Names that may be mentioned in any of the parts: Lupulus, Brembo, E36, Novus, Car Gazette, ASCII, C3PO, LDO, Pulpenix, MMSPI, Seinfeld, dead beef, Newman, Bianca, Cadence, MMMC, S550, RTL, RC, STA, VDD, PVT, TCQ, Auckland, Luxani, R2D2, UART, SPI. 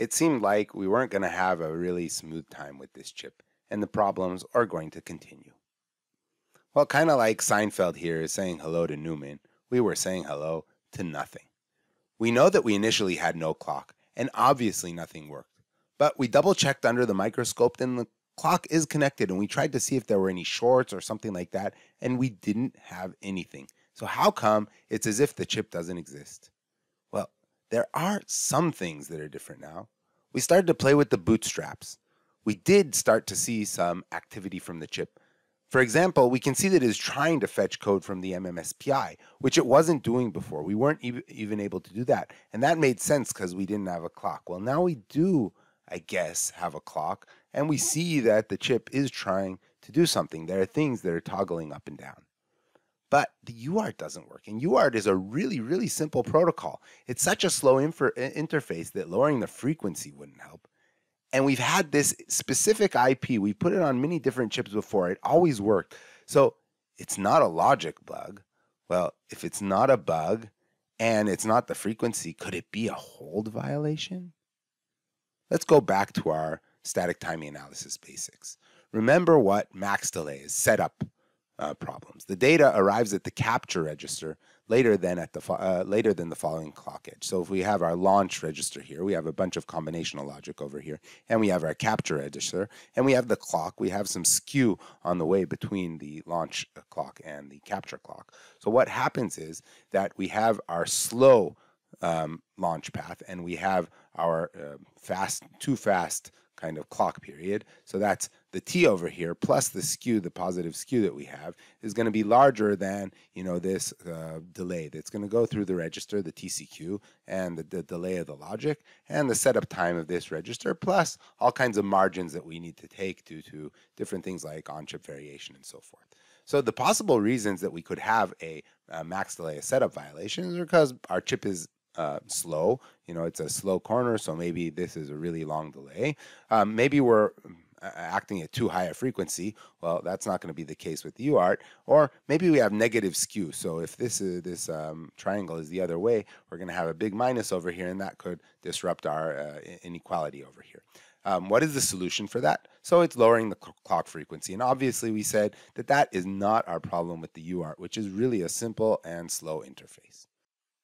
It seemed like we weren't going to have a really smooth time with this chip, and the problems are going to continue. Well, kind of like Seinfeld here is saying hello to Newman, we were saying hello to nothing. We know that we initially had no clock, and obviously nothing worked. But we double-checked under the microscope, and the clock is connected, and we tried to see if there were any shorts or something like that, and we didn't have anything. So how come it's as if the chip doesn't exist? Well, there are some things that are different now. We started to play with the bootstraps. We did start to see some activity from the chip. For example, we can see that it is trying to fetch code from the MMSPI, which it wasn't doing before. We weren't even able to do that. And that made sense because we didn't have a clock. Well, now we do, I guess, have a clock. And we see that the chip is trying to do something. There are things that are toggling up and down. But the UART doesn't work. And UART is a really, really simple protocol. It's such a slow interface that lowering the frequency wouldn't help. And we've had this specific IP. We put it on many different chips before. It always worked. So it's not a logic bug. Well, if it's not a bug and it's not the frequency, could it be a hold violation? Let's go back to our static timing analysis basics. Remember what max delay is, setup problems. The data arrives at the capture register later than the following clock edge. So if we have our launch register here, we have a bunch of combinational logic over here, and we have our capture register, and we have the clock. We have some skew on the way between the launch clock and the capture clock. So what happens is that we have our slow launch path, and we have our fast, too fast kind of clock period. So that's the T over here plus the skew, the positive skew that we have, is going to be larger than, you know, this delay that's going to go through the register, the TCQ, and the delay of the logic, and the setup time of this register, plus all kinds of margins that we need to take due to different things like on-chip variation and so forth. So the possible reasons that we could have a max delay, a setup violation, is because our chip is slow. You know, it's a slow corner, so maybe this is a really long delay. Maybe we're acting at too high a frequency. Well, that's not going to be the case with UART. Or maybe we have negative skew. So if this triangle is the other way, we're going to have a big minus over here, and that could disrupt our inequality over here. What is the solution for that? So it's lowering the clock frequency. And obviously we said that that is not our problem with the UART, which is really a simple and slow interface.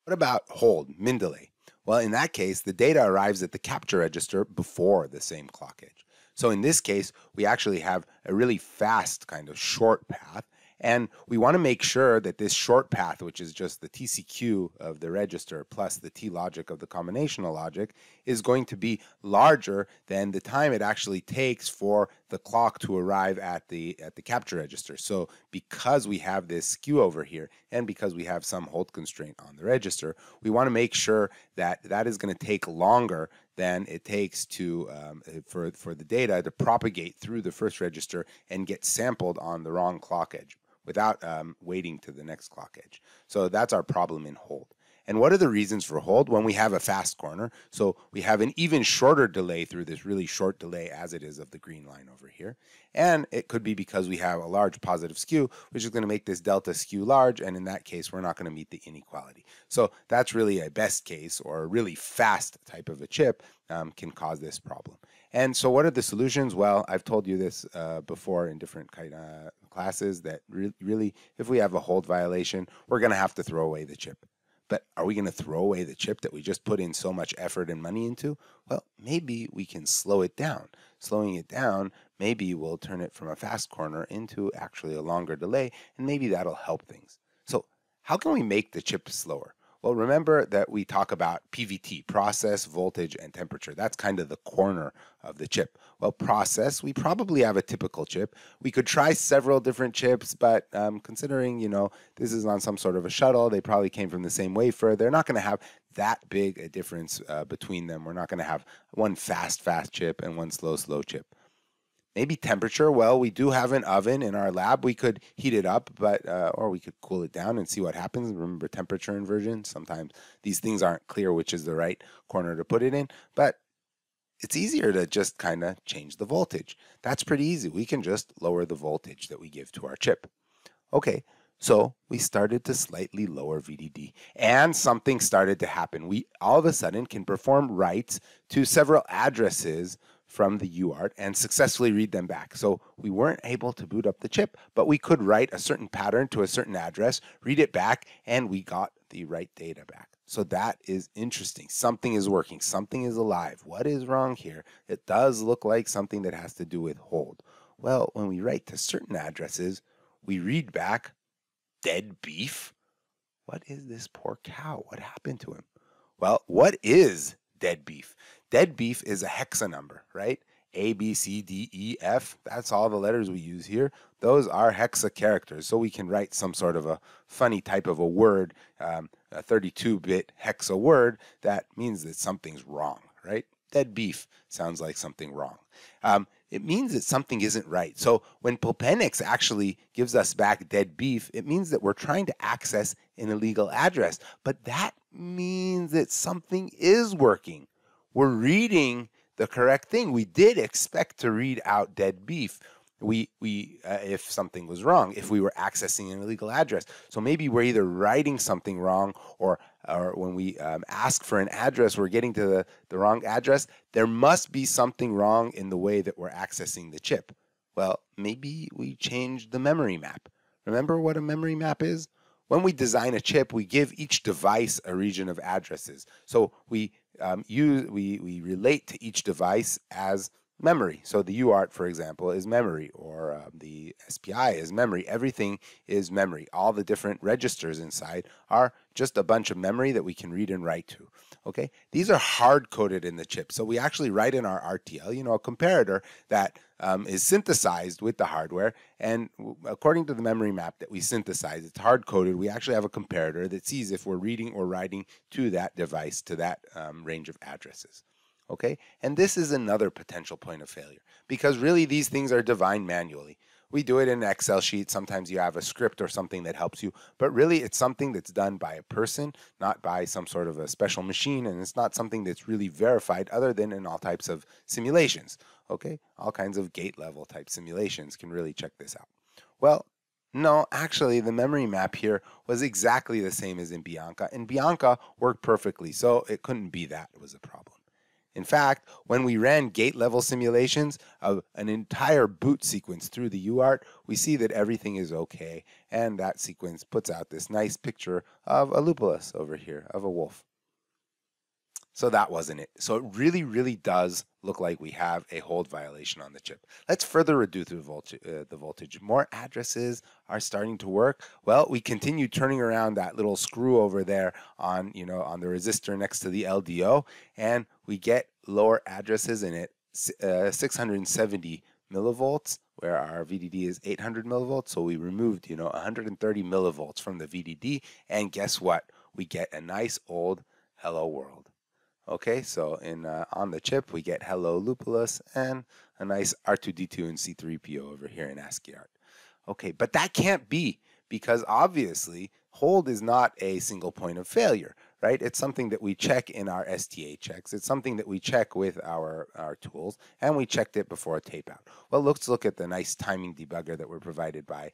What about hold, min delay? Well, in that case, the data arrives at the capture register before the same clock edge. So in this case, we actually have a really fast kind of short path, and we want to make sure that this short path, which is just the TCQ of the register plus the T logic of the combinational logic, is going to be larger than the time it actually takes for the clock to arrive at the capture register. So because we have this skew over here, and because we have some hold constraint on the register, we want to make sure that that is going to take longer than it takes to for the data to propagate through the first register and get sampled on the wrong clock edge without waiting to the next clock edge. So that's our problem in hold. And what are the reasons for hold? When we have a fast corner, so we have an even shorter delay through this really short delay as it is of the green line over here. And it could be because we have a large positive skew, which is going to make this delta skew large, and in that case, we're not going to meet the inequality. So that's really a best case, or a really fast type of a chip can cause this problem. And so what are the solutions? Well, I've told you this before in different kind of classes, that really, if we have a hold violation, we're going to have to throw away the chip. But are we going to throw away the chip that we just put in so much effort and money into? Well, maybe we can slow it down. Slowing it down, maybe we'll turn it from a fast corner into actually a longer delay, and maybe that'll help things. So how can we make the chip slower? Well, remember that we talk about PVT, process, voltage, and temperature. That's kind of the corner of the chip. Well, process, we probably have a typical chip. We could try several different chips, but considering, you know, this is on some sort of a shuttle, they probably came from the same wafer. They're not going to have that big a difference between them. We're not going to have one fast chip and one slow chip. Maybe temperature. Well, we do have an oven in our lab. We could heat it up, but or we could cool it down and see what happens. Remember temperature inversion. Sometimes these things aren't clear which is the right corner to put it in, but it's easier to just kind of change the voltage. That's pretty easy. We can just lower the voltage that we give to our chip. Okay, So we started to slightly lower VDD, and something started to happen. We all of a sudden can perform writes to several addresses from the UART and successfully read them back. So we weren't able to boot up the chip, but we could write a certain pattern to a certain address, read it back, and we got the right data back. So that is interesting. Something is working. Something is alive. What is wrong here? It does look like something that has to do with hold. Well, when we write to certain addresses, we read back dead beef. What is this poor cow? What happened to him? Well, what is dead beef? Dead beef is a hexa number, right? A, B, C, D, E, F. That's all the letters we use here. Those are hexa characters. So we can write some sort of a funny type of a word, a 32-bit hexa word that means that something's wrong, right? Dead beef sounds like something wrong. It means that something isn't right. So when Pulpenix actually gives us back dead beef, it means that we're trying to access an illegal address. But that means that something is working. We're reading the correct thing. We did expect to read out dead beef if something was wrong, if we were accessing an illegal address. So maybe we're either writing something wrong, or when we ask for an address, we're getting to the wrong address. There must be something wrong in the way that we're accessing the chip. Well, maybe we changed the memory map. Remember what a memory map is? When we design a chip, we give each device a region of addresses. So we relate to each device as memory. So the UART, for example, is memory, or the SPI is memory. Everything is memory. All the different registers inside are just a bunch of memory that we can read and write to. Okay, these are hard-coded in the chip. So we actually write in our RTL, you know, a comparator that is synthesized with the hardware. And according to the memory map that we synthesize, it's hard-coded. We actually have a comparator that sees if we're reading or writing to that device, to that range of addresses. Okay, and this is another potential point of failure, because really these things are defined manually. We do it in an Excel sheet. Sometimes you have a script or something that helps you, but really it's something that's done by a person, not by some sort of a special machine, and it's not something that's really verified other than in all types of simulations. Okay, all kinds of gate level type simulations can really check this out. Well, no, actually the memory map here was exactly the same as in Bianca, and Bianca worked perfectly, so it couldn't be that it was a problem. In fact, when we ran gate-level simulations of an entire boot sequence through the UART, we see that everything is okay, and that sequence puts out this nice picture of a lupulus over here, of a wolf. So that wasn't it. So it really, really does look like we have a hold violation on the chip. Let's further reduce the voltage. More addresses are starting to work. Well, we continue turning around that little screw over there on, you know, on the resistor next to the LDO, and we get lower addresses in it, 670 millivolts, where our VDD is 800 millivolts. So we removed, you know, 130 millivolts from the VDD, and guess what? We get a nice old hello world. Okay, so in on the chip, we get hello lupulus and a nice R2D2 and C3PO over here in ASCII art. Okay, but that can't be, because obviously hold is not a single point of failure, right? It's something that we check in our STA checks. It's something that we check with our tools, and we checked it before a tape out. Well, let's look at the nice timing debugger that were provided by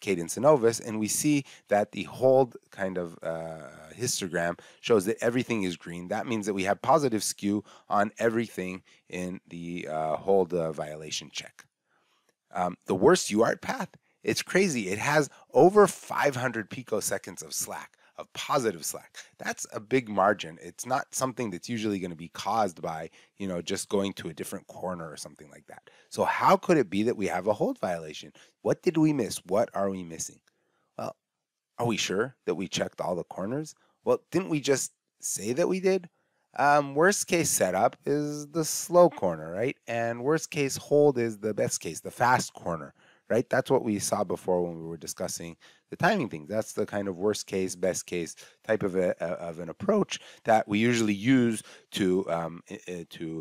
Cadence and Novus, and we see that the hold kind of histogram shows that everything is green. That means that we have positive skew on everything in the hold violation check. The worst UART path, it's crazy. It has over 500 picoseconds of slack, of positive slack. That's a big margin. It's not something that's usually going to be caused by, you know, just going to a different corner or something like that. So how could it be that we have a hold violation? What did we miss? What are we missing? Well, are we sure that we checked all the corners? Well, didn't we just say that we did? Worst case setup is the slow corner, right? And worst case hold is the best case, the fast corner, right? That's what we saw before when we were discussing the timing thing. That's the kind of worst case, best case type of an approach that we usually use to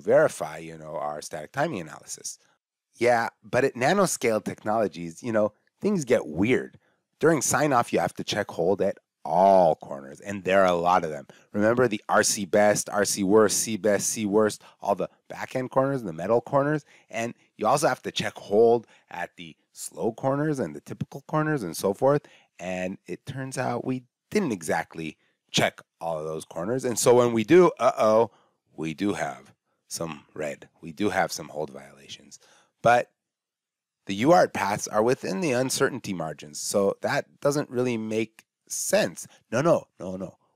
verify, you know, our static timing analysis. Yeah, but at nanoscale technologies, you know, things get weird. During sign-off, you have to check hold at all corners, and there are a lot of them. Remember the RC best, RC worst, C best, C worst, all the back end corners, the metal corners, and you also have to check hold at the slow corners and the typical corners and so forth, And it turns out we didn't exactly check all of those corners. And so when we do, uh-oh, we do have some red. We do have some hold violations. But the UART paths are within the uncertainty margins. So that doesn't really make sense. No.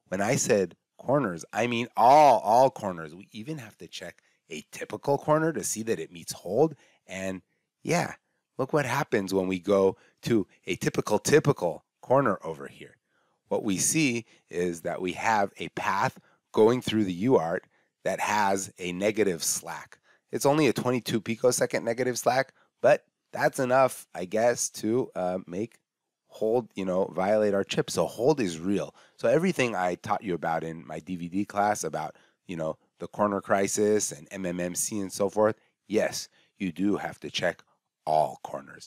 When I said corners, I mean all corners. We even have to check a typical corner to see that it meets hold. And yeah, look what happens when we go to a typical corner over here. What we see is that we have a path going through the UART that has a negative slack. It's only a 22 picosecond negative slack, but that's enough, I guess, to make hold, violate our chip. So hold is real. So everything I taught you about in my DVD class about, the corner crisis and MMMC and so forth, yes, you do have to check all corners.